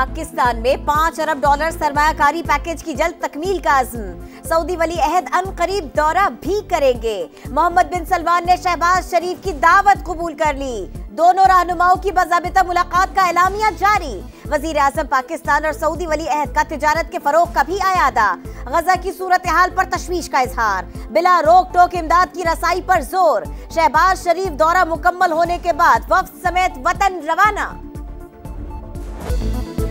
पाकिस्तान में $5 अरब सरमायाकारी पैकेज की जल्द तकमील का अज़्म, सऊदी वली अहद अनकरीब दौरा भी करेंगे। मोहम्मद बिन सलमान ने शहबाज शरीफ की दावत कबूल कर ली। दोनों रहनुमाओं की बाज़ाबिता मुलाकात का एलामिया जारी। वज़ीर आज़म पाकिस्तान और सऊदी वली अहद का तिजारत के फरोग का भी आयादा। गजा की सूरत हाल पर तशवीश का इजहार, बिला रोक टोक इमदाद की रसाई पर जोर। शहबाज शरीफ दौरा मुकम्मल होने के बाद वफ्द समेत वतन रवाना।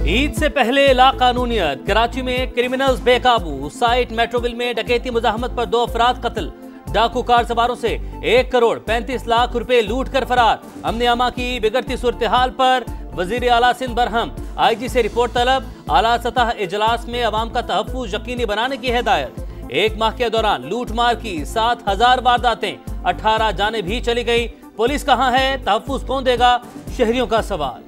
ईद से पहले ला कानूनियत, कराची में क्रिमिनल्स बेकाबू। साइट मेट्रोविल में डकैती मुजाहमत पर 2 अफराद कत्ल। डाकू कार सवारों से 1,35,00,000 रुपए लूट कर फरार। अमन अमा की बिगड़ती सूरत हाल पर वजीर आला सिंध बरहम, IG से रिपोर्ट तलब। आला सतह इजलास में अवाम का तहफ्फुज़ यकीनी बनाने की हिदायत। 1 माह के दौरान लूटमार की 7,000 वारदातें, 18 जानें भी चली गई। पुलिस कहाँ है, तहफ्फुज़ कौन देगा, शहरियों का सवाल।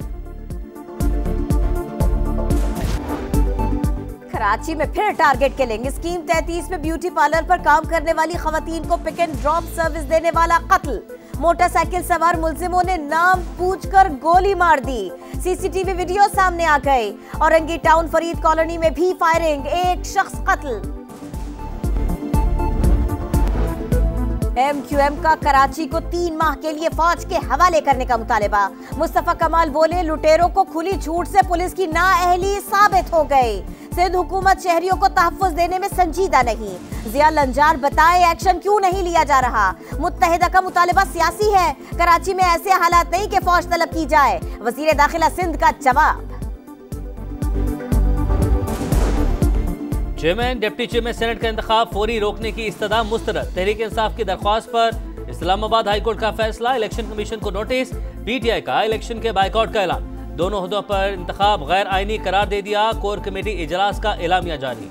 कराची में फिर टारगेट खेलेंगे। स्कीम 33 में ब्यूटी पार्लर पर काम करने वाली खवातीन को पिक एंड ड्रॉप सर्विस देने वाला कत्ल। मोटरसाइकिल सवार मुलजिमों ने नाम पूछकर गोली मार दी। CCTV वीडियो सामने आ गए। औरंगी टाउन फरीद कॉलोनी में भी फायरिंग, 1 शख्स कत्ल। MQM का कराची को 3 माह के लिए फौज के हवाले करने का मुतालबा। मुस्तफा कमाल बोले, लुटेरों को खुली छूट से पुलिस की नाअहली साबित हो गई। सिंध हुकूमत शहरियों को तहफ़्फ़ुज़ देने में संजीदा नहीं। ज़िया लंजार बताएं, एक्शन क्यों नहीं लिया जा रहा। मुत्तहिदा का मुतालबा सियासी है, कराची में ऐसे हालात नहीं कि फौज तलब की जाए। वज़ीर दाखिला सिंध का जवाब। चेयरमैन डिप्टी चेयरमैन सेनेट का इंतखाब फौरी रोकने की इस्तदा मुस्तरद। तहरीक इंसाफ की दरख्वास्त पर इस्लामाबाद हाईकोर्ट का फैसला। इलेक्शन कमीशन को नोटिस, PTI का इलेक्शन के बायकॉट का ऐलान। दोनों हुदों पर इंतखाब गैर आइनी करार दे दिया। कोर कमेटी इजलास का एलामिया जारी।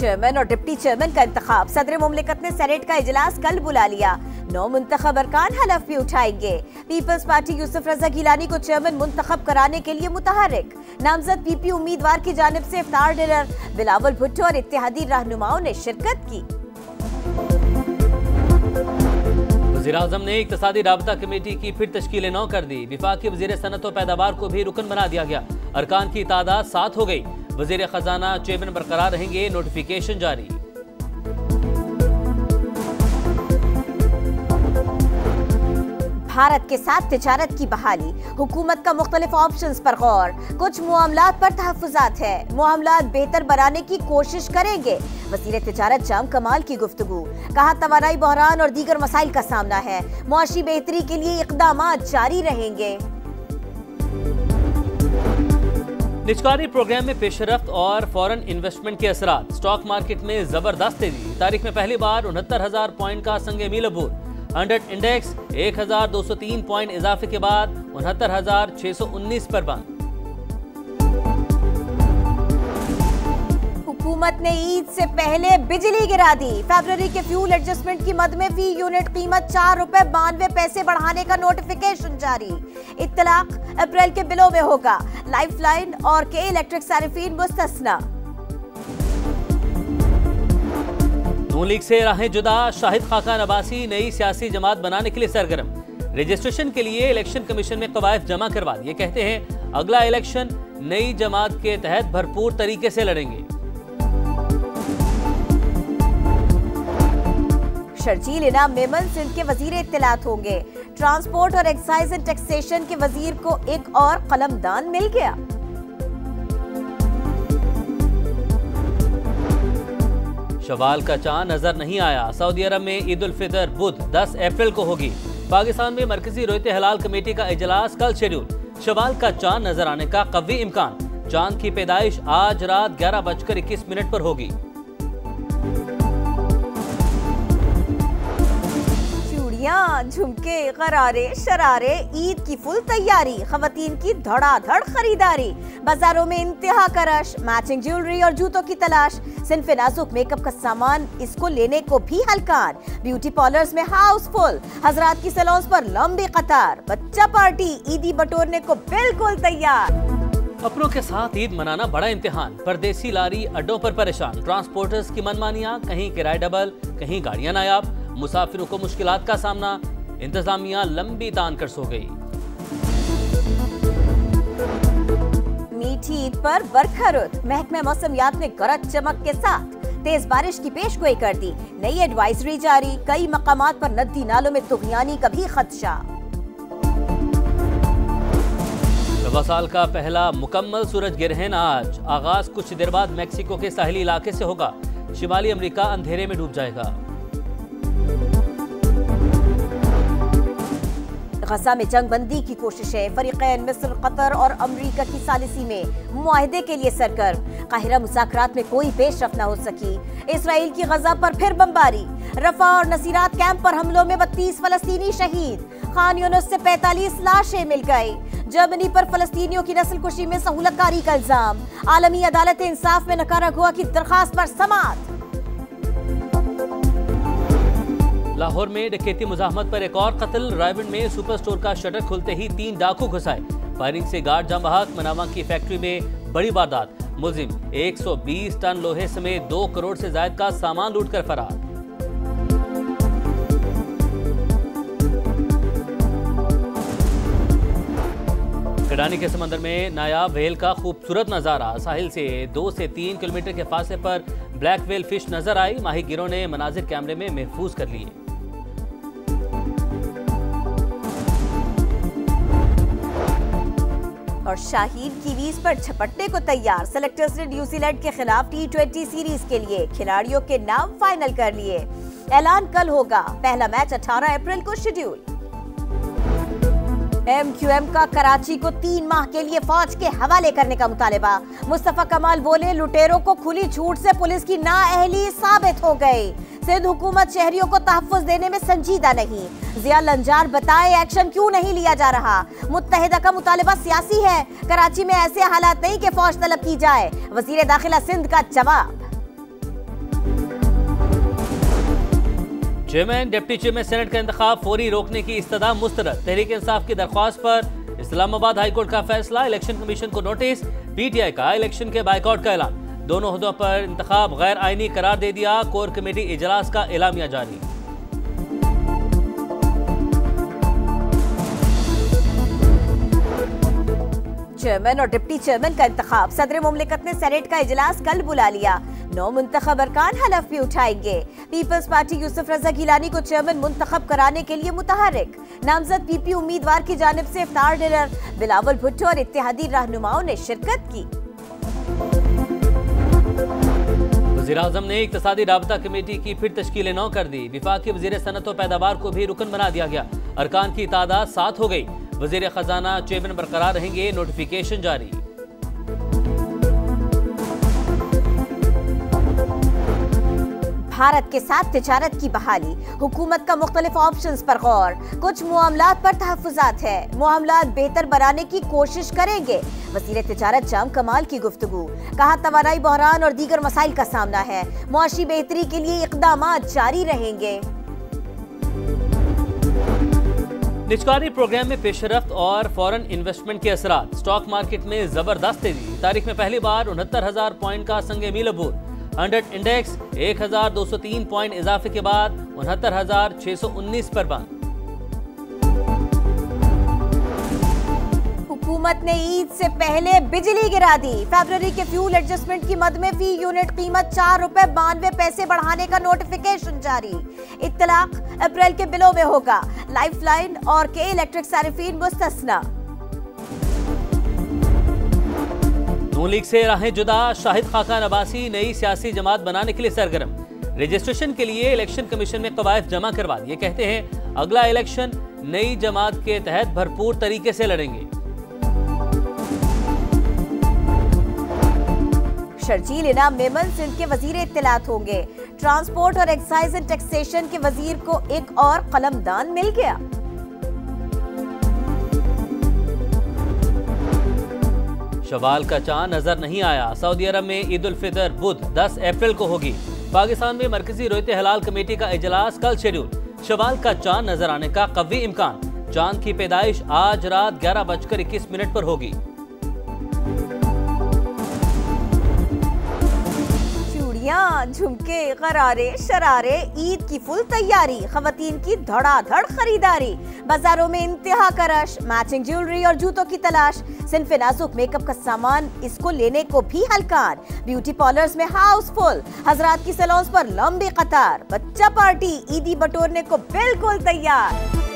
चेयरमैन और डिप्टी चेयरमैन का इंतखाब, सदर मुमलिकत ने सेनेट का इजलास कल बुला लिया। 9 मुंतखब अरकान हलफ भी उठाएंगे। पीपल्स पार्टी यूसफ रजा गिलानी को चेयरमैन मुंतखब कराने के लिए मुतहरिक। नामजद PP उम्मीदवार की जानिब से इफ्तार डिनर, बिलावल भुट्टो और इत्तेहादी रहनुमाओं ने शिरकत की। वज़ीर-ए-आज़म ने इक़्तिसादी राबता कमेटी की फिर तश्कील 9 कर दी। विफाक़ी वज़ीर सनअत और पैदावार को भी रुकन बना दिया गया। अरकान की तादाद 7 हो गई। वज़ीर ख़जाना चेयरमैन बरकरार रहेंगे, नोटिफिकेशन जारी। भारत के साथ तिजारत की बहाली, हुकूमत का मुख्तलिफ ऑप्शंस पर गौर। कुछ मामलात पर तहफ़्फ़ुज़ात है, मामलात बेहतर बनाने की कोशिश करेंगे। वज़ीर तिजारत जाम कमाल की गुफ्तगू, कहा तवानाई बहरान और दीगर मसाइल का सामना है, मुआशी बेहतरी के लिए इक़दामात जारी रहेंगे। निजकारी प्रोग्राम में पेशरफ्त और फॉरेन इन्वेस्टमेंट के असरात, स्टॉक मार्केट में जबरदस्त तेजी। तारीख में पहली बार 69,000 पॉइंट का संगे मील अबूर। 100 इंडेक्स 1,203 पॉइंट इजाफे के बाद 69,619 पर बंद। हुकूमत ने ईद से पहले बिजली गिरा दी। फरवरी के फ्यूल एडजस्टमेंट की मद में फी यूनिट कीमत ₹4.92 बढ़ाने का नोटिफिकेशन जारी। इत्तलाक अप्रैल के बिलों में होगा, लाइफलाइन और के इलेक्ट्रिक सारिफीन मुस्तस्ना। नून लीग से राहें जुदा, शाहिद खाकान अब्बासी नई सियासी जमात बनाने के लिए सरगर्म। रजिस्ट्रेशन के लिए इलेक्शन कमीशन में कवायद जमा करवा दिए। कहते हैं अगला इलेक्शन नई जमात के तहत भरपूर तरीके से लड़ेंगे। शर्जील इनाम मेमन सिंध के वजीर इत्तलात होंगे। ट्रांसपोर्ट और एक्साइज एंड टैक्सेशन के वजीर को एक और कलमदान मिल गया। शवाल का चांद नजर नहीं आया। सऊदी अरब में ईद उल फितर बुध 10 अप्रैल को होगी। पाकिस्तान में मरकजी रोयत हलाल कमेटी का इजलास कल शेड्यूल। शवाल का चांद नजर आने का कवी इम्कान, चांद की पैदाइश आज रात 11:21 पर होगी। चूड़ियाँ, झुमके, गरारे, शरारे, ईद की फुल तैयारी। खवातीन की धड़ाधड़ खरीदारी, बाजारों में इंतहा का रश। मैचिंग ज्वेलरी और जूतों की तलाश, सिर्फ नाजुक मेकअप का सामान इसको लेने को भी हलकान। ब्यूटी पार्लर्स में हाउसफुल, हजरात की सैलून्स पर लंबी कतार। बच्चा पार्टी ईदी बटोरने को बिल्कुल तैयार। अपनों के साथ ईद मनाना बड़ा इम्तिहान, परदेसी लारी अड्डों पर परेशान। ट्रांसपोर्टर्स की मनमानियाँ, कहीं किराए डबल, कहीं गाड़ियाँ नायाब। मुसाफिरों को मुश्किलात का सामना। इंतजामिया लंबी तान कर सो गई। मीठी ईद पर बरखा रुत, महकमा मौसमियात ने गरज चमक के साथ तेज बारिश की पेशगोई कर दी। नई एडवाइजरी जारी, कई मकामात पर नदी नालों में तुगयानी का भी खदशा। सवा साल का पहला मुकम्मल सूरज ग्रहण आज, आगाज कुछ देर बाद मैक्सिको के साहली इलाके से होगा। शिमाली अमेरिका अंधेरे में डूब जाएगा। गजा में जंग बंदी की कोशिशें, फरीकैन मिस्र, कतर और अमरीका की सालिसी में मुआहदे के लिए सरगर्म। काहिरा मुज़ाकरात में कोई पेशरफ न हो सकी। इसराइल की गजा पर फिर बमबारी, रफा और नसीरात कैंप पर हमलों में 32 फलस्तीनी शहीद, खान यूनुस से 45 लाशें मिल गई। जर्मनी पर फलस्तीनियों की नस्लकुशी में सहूलतकारी का इल्जाम, आलमी अदालत इंसाफ में निकारागुआ की दरखास्त पर समाअत। लाहौर में डकैती मुजाहमत पर एक और कत्ल, रायबंड में सुपर स्टोर का शटर खुलते ही 3 डाकू घुसाए, फायरिंग से गार्ड जाम बहाक। मनामा की फैक्ट्री में बड़ी वारदात, मुलजिम 120 टन लोहे समेत 2 करोड़ से ज्यादा का सामान लूट कर फरार। कडानी के समंदर में नायाब व्हेल का खूबसूरत नजारा, साहिल से 2 से 3 किलोमीटर के फासले पर ब्लैक व्हेल फिश नजर आई। माहीगिरों ने मनाजिर कैमरे में महफूज कर लिए। और शाहीन कीवीज पर झपटने को तैयार, सेलेक्टर्स ने न्यूजीलैंड के खिलाफ T20 सीरीज के लिए खिलाड़ियों के नाम फाइनल कर लिए। ऐलान कल होगा, पहला मैच 18 अप्रैल को शेड्यूल। एमक्यूएम का कराची को 3 माह के लिए फौज के हवाले करने का मुतालबा, मुस्तफा कमाल बोले लुटेरों को खुली छूट से पुलिस की नाअहली साबित हो गई। सिंध हुकूमत शहरियों को तहफ़्फ़ुज़ देने में संजीदा नहीं, जिया लंजार बताए एक्शन क्यों नहीं लिया जा रहा। मुत्तहिदा का मुतालबा सियासी है, कराची में ऐसे हालात नहीं कि फौज तलब की जाए, वज़ीर दाखिला सिंध का जवाब। चेयरमैन डिप्टी चेयरमैन सेनेट का इंतखाब फौरी रोकने की इस्तदा मुस्तरद, तहरीक इंसाफ की दरख्वास्त पर इस्लामाबाद हाईकोर्ट का फैसला, इलेक्शन कमीशन को नोटिस, पीटीआई का इलेक्शन के बायकॉट का ऐलान। दोनों हुदों पर इंतखाब गैर आइनी करार दे दिया, कोर कमेटी इजलास का एलामिया जारी। चेयरमैन और डिप्टी चेयरमैन का इंतखाब, सदर मुमलिकत ने सेनेट का इजलास कल बुला लिया। 9 मुंतखब अरकान हलफ भी उठाएंगे। पीपल्स पार्टी यूसफ रजा गिलानी को चेयरमैन मुंतखब कराने के लिए मुतहरिक, नामजद पीपी उम्मीदवार की जानिब से इफ्तार डिनर, बिलावल भुट्टो और इत्तेहादी रहनुमाओं ने शिरकत की। वज़ीर-ए-आज़म ने इक़्तिसादी राबता कमेटी की फिर तश्कील 9 कर दी। विफाकी वज़ीर सनत और पैदावार को भी रुकन बना दिया गया, अरकान की तादाद 7 हो गई। वज़ीर खजाना चेयरमैन बरकरार रहेंगे, नोटिफिकेशन जारी। भारत के साथ तिजारत की बहाली, हुकूमत का मुख्तलिफ ऑप्शंस पर गौर, कुछ मामलात पर तहफ़्फ़ुज़ात है, मामलात बेहतर बनाने की कोशिश करेंगे। वज़ीर तिजारत जाम कमाल की गुफ्तगू, कहा तवानाई बहरान और दीगर मसाइल का सामना है, मुआशी बेहतरी के लिए इक़दामात जारी रहेंगे। निजकारी प्रोग्राम में पेशरफ्त और फॉरेन इन्वेस्टमेंट के असरात, स्टॉक मार्केट में जबरदस्त तेजी, तारीख में पहली बार 69,000 पॉइंट का संग मील अबूर। 100 इंडेक्स 1,203 पॉइंट इजाफे के बाद 69,619 पर बंद। हुकूमत ने ईद से पहले बिजली गिरा दी, फरवरी के फ्यूल एडजस्टमेंट की मद में फी यूनिट कीमत ₹4.92 बढ़ाने का नोटिफिकेशन जारी। इत्तलाक अप्रैल के बिलों में होगा, लाइफलाइन और के इलेक्ट्रिक सारिफीन मुस्तस्ना। नून लीग से राहें जुदा, शाहिद खाकान अब्बासी नई सियासी जमात बनाने के लिए सरगर्म, रजिस्ट्रेशन के लिए इलेक्शन कमीशन में कवायद जमा करवा दिए। कहते हैं अगला इलेक्शन नई जमात के तहत भरपूर तरीके से लड़ेंगे। शर्जील इनाम मेमन सिंध के वजीर इत्तलात होंगे, ट्रांसपोर्ट और एक्साइज एंड टैक्सेशन के वजीर को एक और कलमदान मिल गया। शवाल का चांद नजर नहीं आया, सऊदी अरब में ईद उल फितर बुध 10 अप्रैल को होगी। पाकिस्तान में मरकजी रोयते हलाल कमेटी का इजलास कल शेड्यूल, शवाल का चांद नजर आने का कवी इम्कान, चांद की पैदाइश आज रात 11:21 पर होगी। मिठाइयाँ, झुमके, गरारे, शरारे, ईद की फुल तैयारी, खवातीन की धड़ाधड़ खरीदारी, बाजारों में इंतहा का रश, मैचिंग ज्वेलरी और जूतों की तलाश, सिनफ नाजुक मेकअप का सामान, इसको लेने को भी हलकान, ब्यूटी पार्लर्स में हाउसफुल, हजरात की सैलून्स पर लंबी कतार, बच्चा पार्टी ईदी बटोरने को बिल्कुल तैयार।